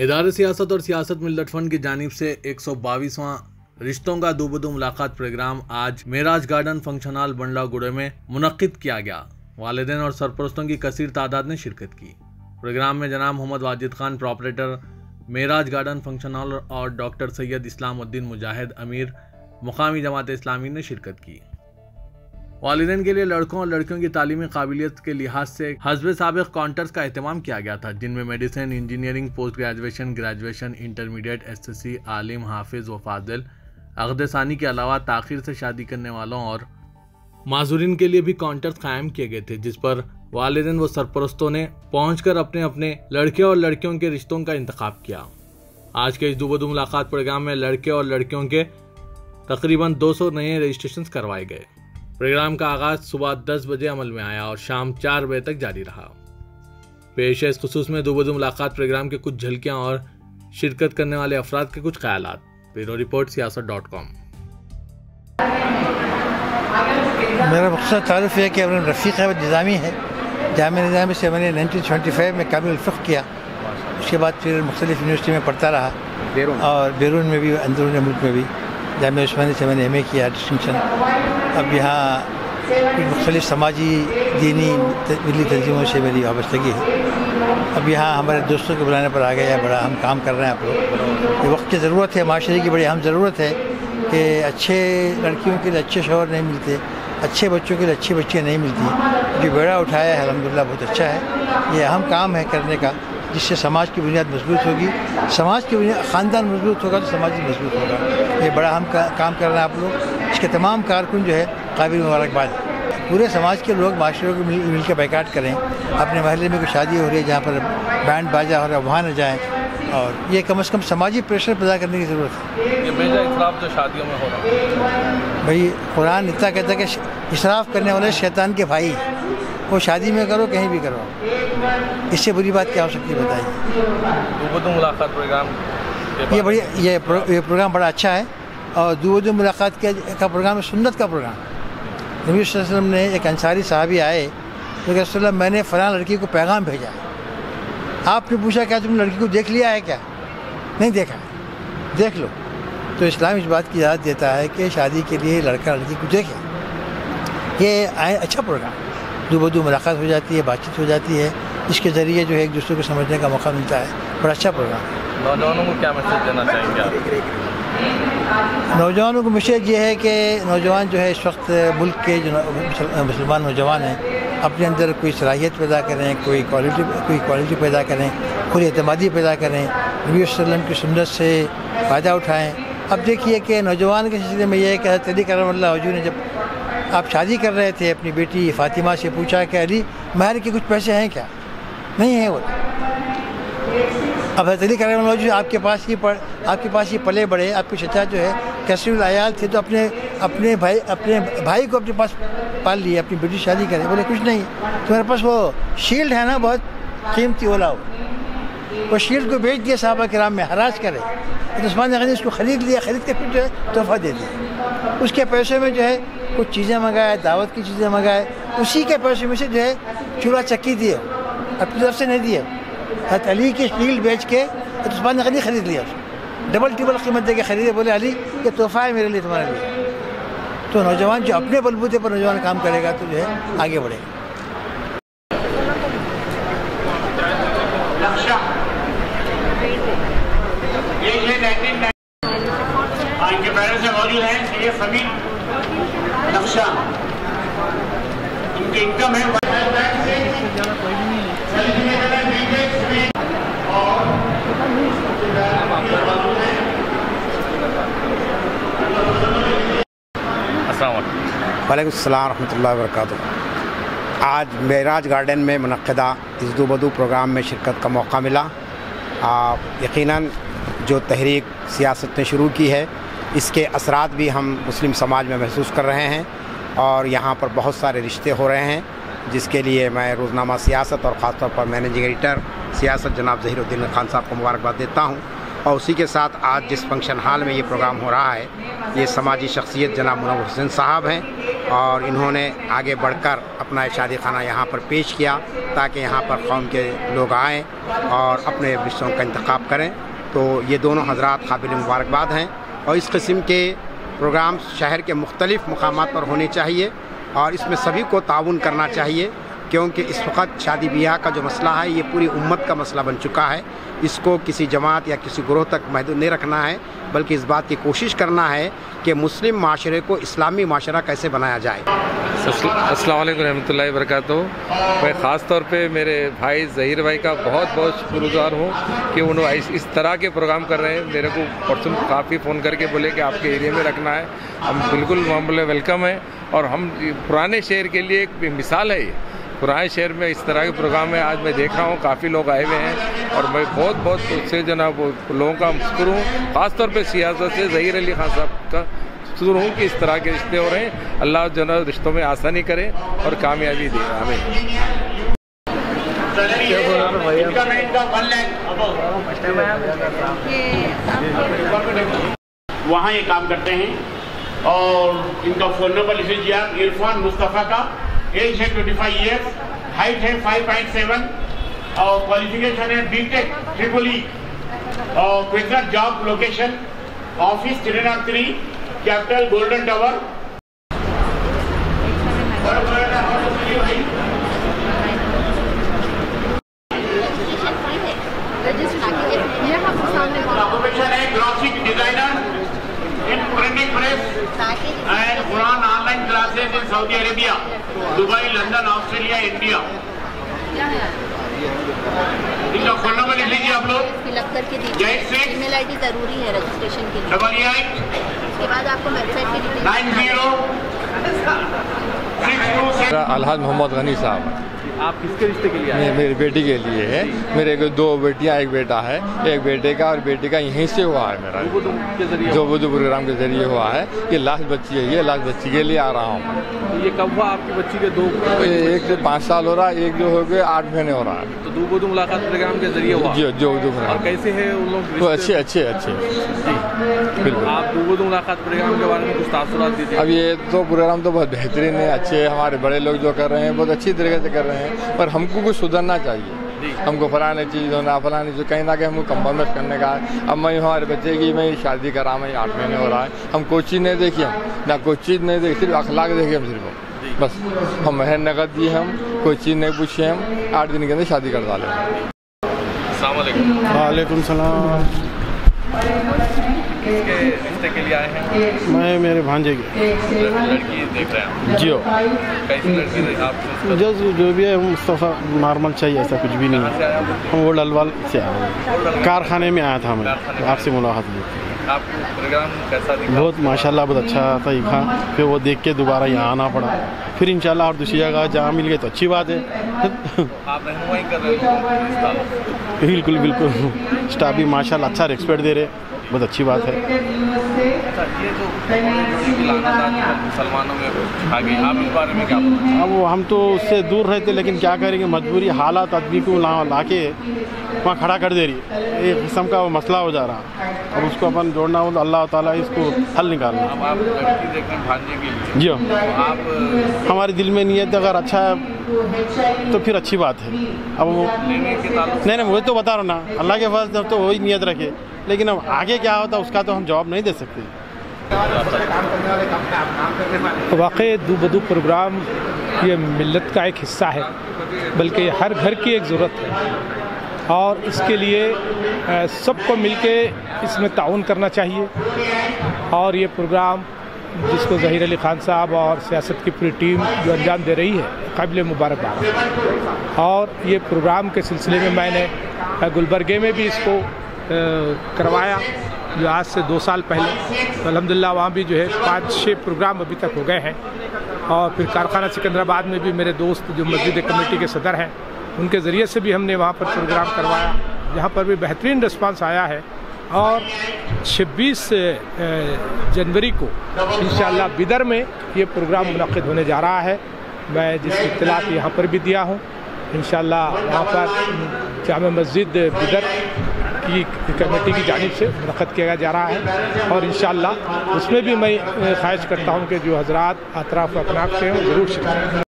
इदारे सियासत और सियासत मिल्लतफंड की जानिब से 122वां रिश्तों का दो बदो मुलाकात प्रोग्राम आज Meraj garden function hall Bandlaguda में मुनक्किद किया गया। वालिदैन और सरपरस्तों की कसीर तादाद ने शिरकत की। प्रोग्राम में जनाब Mohammed Wajid Khan proprietor Meraj garden function hall और डॉक्टर सैयद इस्लामुद्दीन मुजाहिद अमीर मुकामी जमात इस्लामी ने शिरकत की। वालिदैन के लिए लड़कों और लड़कियों की तालीमी काबिलियत के लिहाज से हस्बे साबिक काउंटर्स का अहतमाम किया गया था, जिनमें medicine, engineering, post graduation, intermediate, SSC, आलिम, हाफिज व फाजिल, अगदसानी के अलावा ताखिर से शादी करने वालों और माजूरीन के लिए भी काउंटर्स कायम किए गए थे, जिस पर वालिदैन व सरपरस्तों ने पहुँचकर अपने अपने लड़के और लड़कियों के रिश्तों का इंतखाब किया। आज के इस दू बा दू मुलाकात प्रोग्राम में लड़के और लड़कियों के तकरीबन 200 नए रजिस्ट्रेशन करवाए गए। प्रोग्राम का आगाज सुबह 10 बजे अमल में आया और शाम 4 बजे तक जारी रहा। पेश है इस खुसूस में दो बदो मुलाकात प्रोग्राम के कुछ झलकियाँ और शिरकत करने वाले अफराद के कुछ ख्यालात। Bureau report Siasat. मेरा मकसद तारुफ है कि रफ़ी अब्दुल निज़ामी है। जामिया निज़ामी से मैंने 1925 में काबिल फ़िक़्ह किया। उसके बाद फिर मुख्तलिफ यूनिवर्सिटी में पढ़ता रहा और बैरून में भी, अंदरून मुल्क में भी। जामिया उस्मानी से मैंने MA किया, डिस्टिंक्शन। अब यहाँ मुख्तलिफ समाजी, दीनी, मिली तंजीमों से मेरी वाबस्तगी है। अब यहाँ हमारे दोस्तों के बुलाने पर आ गए, बड़ा हम काम कर रहे हैं। आप लोग, ये वक्त की ज़रूरत है, माशरे की बड़ी अहम ज़रूरत है कि अच्छे लड़कियों के लिए अच्छे शौहर नहीं मिलते, अच्छे बच्चों के लिए अच्छी बच्चियाँ नहीं मिलती। जो बेड़ा उठाया है अल्हम्दुलिल्लाह बहुत अच्छा है। ये अहम काम है करने का, जिससे समाज की बुनियाद मजबूत होगी। समाज की बुनियाद ख़ानदान मजबूत होगा तो समाज भी मजबूत होगा। ये बड़ा हम काम कर रहे हैं आप लोग। इसके तमाम कारकुन जो है काबिल मुबारकबाद। पूरे समाज के लोग माशरे को मिलकर बैकाट करें। अपने महल्ले में कोई शादी हो रही है जहाँ पर बैंड बाजा हो रहा है वहाँ न जाएँ। और ये कम से कम सामाजिक प्रेशर पैदा करने की ज़रूरत है। ये बेजा इसराफ जो शादियों में हो रहा है, भाई कुरान इतना कहता है कि इसराफ करने वाले शैतान के भाई, वो शादी में करो कहीं भी करो। इससे बुरी बात क्या हो सकती है बताइए। दू बा दू मुलाकात प्रोग्राम ये बढ़िया, ये प्रोग्राम बड़ा अच्छा है। और दू बा दू मुलाकात का प्रोग्राम है सुन्नत का प्रोग्राम। नबी सल्लल्लाहु अलैहि वसल्लम ने, एक अंसारी साहबी आए तो रसूल अल्लाह मैंने फ़लाँ लड़की को पैगाम भेजा है। आपने पूछा क्या तुमने लड़की को देख लिया है? क्या नहीं देखा है, देख लो। तो इस्लाम इस बात की इजाज़त देता है कि शादी के लिए लड़का लड़की को देखे। ये अच्छा प्रोग्राम, दो बदो मुलाकात हो जाती है, बातचीत हो जाती है। इसके ज़रिए जो है एक दूसरे को समझने का मौका मिलता है। बड़ा अच्छा प्रोग्राम है। नौजवानों को क्या मैसेज देना चाहेंगे? नौजवानों को मैसेज ये है कि नौजवान जो है इस वक्त मुल्क के जो मुसलमान नौजवान हैं, अपने अंदर कोई सलाहियत पैदा करें, कोई क्वालिटी पैदा करें, खुद एतमादी पैदा करें, नबी वसल्लम की सुन्नत से फ़ायदा उठाएं। अब देखिए कि नौजवान के सिलसिले में यह है कि हज़रत अली करमल्लाहु वजहू ने जब आप शादी कर रहे थे अपनी बेटी फ़ातिमा से पूछा कि अली महर के कुछ पैसे हैं क्या? नहीं हैं। वो अब हज़रत अली करमल्लाहु वजहू आपके पास ये पले बड़े, आपके चचा जो है कसीरुल अयाल थे, तो अपने भाई को अपने पास पाल लिए, अपनी बेटी शादी करे। बोले कुछ नहीं, तुम्हारे पास वो शील्ड है ना, बहुत कीमती, वो लाओ। वो शील्ड को बेच दिया सहाबा किराम में, हराज करे। तो उस्मान गनी इसको ख़रीद लिया, ख़रीद के फिर जो है तोहफा दे दिया। उसके पैसे में जो है कुछ चीज़ें मंगाए, दावत की चीज़ें मंगाए। उसी के पैसे में से जो है चूल्हा चक्की दिए, अपनी तरफ से नहीं दिए। हज़रत अली की शील्ड बेच के उस्मान गनी ख़रीद लिया, डबल टिबल कीमत दे के ख़रीदे। बोले अली ये तोहफ़ा है मेरे लिए, तुम्हारे लिए। तो नौजवान जो अपने बलबूते पर नौजवान काम करेगा तो जो है आगे बढ़ेगा। इनके पेरेंट्स मौजूद हैं, ये सभी नक्शा इनकी इनकम है। वालेकुम सलाम रहमतुल्लाहि व बरकातहू। आज मेराज गार्डन में मुनक़्क़िदा इस दू बदू प्रोग्राम में शिरकत का मौका मिला। यकीनन जो तहरीक सियासत ने शुरू की है, इसके असरात भी हम मुस्लिम समाज में महसूस कर रहे हैं। और यहाँ पर बहुत सारे रिश्ते हो रहे हैं, जिसके लिए मैं रोज़नामा सियासत और ख़ासतौर पर मैनेजिंग एडिटर सियासत जनाब ज़हीरुद्दीन खान साहब को मुबारकबाद देता हूँ। और उसी के साथ आज जिस फंक्शन हाल में ये प्रोग्राम हो रहा है, ये समाजी शख्सियत जनाब मुनव्वर हुसैन साहब हैं और इन्होंने आगे बढ़कर अपना शादी खाना यहाँ पर पेश किया ताकि यहाँ पर कौम के लोग आएँ और अपने विषयों का इंतखाब करें। तो ये दोनों हजरात काबिल मुबारकबाद हैं और इस किस्म के प्रोग्राम शहर के मुख्तलिफ़ मकामात पर होने चाहिए और इसमें सभी को ताउन करना चाहिए, क्योंकि इस वक्त शादी ब्याह का जो मसला है ये पूरी उम्मत का मसला बन चुका है। इसको किसी जमात या किसी ग्रोह तक महदूद नहीं रखना है, बल्कि इस बात की कोशिश करना है कि मुस्लिम माशरे को इस्लामी माशरा कैसे बनाया जाए। अस्सलाम वालेकुम रहमतुल्लाहि वबरकातुहू। मैं ख़ास तौर पे मेरे भाई ज़हीर भाई का बहुत बहुत शुक्रगुज़ार हूँ कि उन्होंने इस तरह के प्रोग्राम कर रहे हैं। मेरे को परसों काफ़ी फ़ोन करके बोले कि आपके एरिया में रखना है, हम बिल्कुल मामले वेलकम है और हम पुराने शहर के लिए एक मिसाल है। पुराने शहर में इस तरह के प्रोग्राम है, आज मैं देख रहा हूँ काफ़ी लोग आए हुए हैं और मैं बहुत बहुत उससे जनाब लोगों का शुक्र हूँ, ख़ासतौर पर सियासत से ज़हीर अली खान साहब का शुक्र हूँ कि इस तरह के रिश्ते हो रहे हैं। अल्लाह जनाब रिश्तों में आसानी करे और कामयाबी दे हमें। वहाँ ये काम करते हैं और इनका फ़ोन नंबर लिख लीजिए आप, इरफान मुस्तफ़ा का। एज है 25 ईयर्स, हाइट है 5.7 और क्वालिफिकेशन है बीटेक ट्रिपल ई और quick job location office 303 capital golden tower. Profession है graphic designer in printing press and Quran online classes in Saudi Arabia, Dubai, London, Australia, India. इनका phone number लिख लीजिए आप लोग, फिलअप करके दीजिए। ईमेल आईडी जरूरी है रजिस्ट्रेशन के लिए। इसके बाद आपको वेबसाइट की डिटेल 9062 अलहाज मोहम्मद गनी साहब। आप किसके रिश्ते के लिए? मेरी बेटी के लिए है। मेरे को 2 बेटियाँ, एक बेटा है। एक बेटे का और बेटी का यहीं से हुआ है मेरा, जो बुद्ध प्रोग्राम के जरिए हुआ है। ये लास्ट बच्ची है, ये लास्ट बच्ची के लिए आ रहा हूँ। ये कब हुआ आपकी बच्ची के? 2 एक से 5 साल हो रहा है, एक जो हो गए 8 महीने हो रहा है। तो दू बा दू मुलाकात प्रोग्राम के जरिए हुआ जी। जो कैसे है उन लोग? तो अच्छे बिल्कुल। आप दू बा दू मुलाकात प्रोग्राम के बारे में कुछ तासुरात दीजिए। अब ये तो प्रोग्राम तो बहुत बेहतरीन है, अच्छे हमारे बड़े लोग जो कर रहे हैं बहुत अच्छी तरीके से कर रहे हैं, पर हमको कुछ सुधरना चाहिए। हमको फलानी चीज़ होना फलानी चीज़ कहीं ना कहीं हमको कम्प्रोमाइज करने का है। अब मैं हमारे बच्चे की मैं शादी करा, मैं 8 महीने हो रहा है। हम कोई चीज़ नहीं देखी, हम ना कोई चीज़ नहीं देखी, सिर्फ अखलाक देखे हम, सिर्फ बस हम मेहर नकद दिए, हम कोई चीज़ नहीं पूछे, हम 8 दिन के अंदर शादी कर डाले। वालेकुम सलाम। किसके रिश्ते के लिए आए हैं? मैं मेरे भांजे की लड़की देख रहे हैं जी। हो कैसी लड़की है आप? जो भी है मुस्तफ़ा नॉर्मल चाहिए, ऐसा कुछ भी नहीं है। हम वो डलवाल से आए हैं, कारखाने में आया था मैं आपसे मुलाकात हुई। आपको प्रोग्राम कैसा दिखा? बहुत माशाल्लाह बहुत अच्छा था दिखा। फिर वो देख के दोबारा यहाँ आना पड़ा, फिर इंशाल्लाह और दूसरी जगह जहाँ मिल गए तो अच्छी बात है। आप रहनुमाई कर रहे हो? बिल्कुल बिल्कुल, स्टाफ भी माशाल्लाह अच्छा रिस्पेक्ट दे रहे, बहुत अच्छी बात है। मुसलमानों में आगे आप इस बारे में क्या? अब हम तो उससे दूर रहते, लेकिन क्या करेंगे, मजबूरी हालात आदमी को ला के वहाँ खड़ा कर दे रही है। एक किस्म का वो मसला हो जा रहा है, अब उसको अपन जोड़ना हो तो अल्लाह ताला इसको हल निकालना। अब आप लड़की देखने भांजे के लिए जी हाँ, आप हमारे दिल में नियत अगर अच्छा है तो फिर अच्छी बात है। अब वो नहीं, वही तो बता रहा ना, अल्लाह के पास तो वही नियत रखे, लेकिन अब आगे क्या होता है उसका तो हम जवाब नहीं दे सकते। वाकई दू बा दू प्रोग्राम ये मिल्लत का एक हिस्सा है, बल्कि हर घर की एक ज़रूरत है और इसके लिए सबको मिलके इसमें ताउन करना चाहिए। और ये प्रोग्राम जिसको ज़हीर अली ख़ान साहब और सियासत की पूरी टीम जो अंजाम दे रही है काबिल मुबारकबाद। और ये प्रोग्राम के सिलसिले में मैंने गुलबर्गे में भी इसको करवाया जो आज से 2 साल पहले, तो अल्हम्दुलिल्लाह वहाँ भी जो है 5-6 प्रोग्राम अभी तक हो गए हैं। और फिर कारखाना सिकंदराबाद में भी मेरे दोस्त जो मस्जिद कमेटी के सदर हैं उनके ज़रिए से भी हमने वहाँ पर प्रोग्राम करवाया, जहाँ पर भी बेहतरीन रिस्पांस आया है। और 26 जनवरी को इंशाअल्लाह बिदर में ये प्रोग्राम मुनक़िद होने जा रहा है। मैं जिसकी इत्तला यहाँ पर भी दिया हूँ, इंशाअल्लाह वहाँ पर जामा मस्जिद बिदर की कमेटी की जानिब से मुनक़्क़द किया जा रहा है और इंशाअल्लाह उसमें भी मैं ख्वाहिश करता हूँ कि जो हज़रात अतराफ़ अकनाक से हैं ज़रूर शिरकत करें।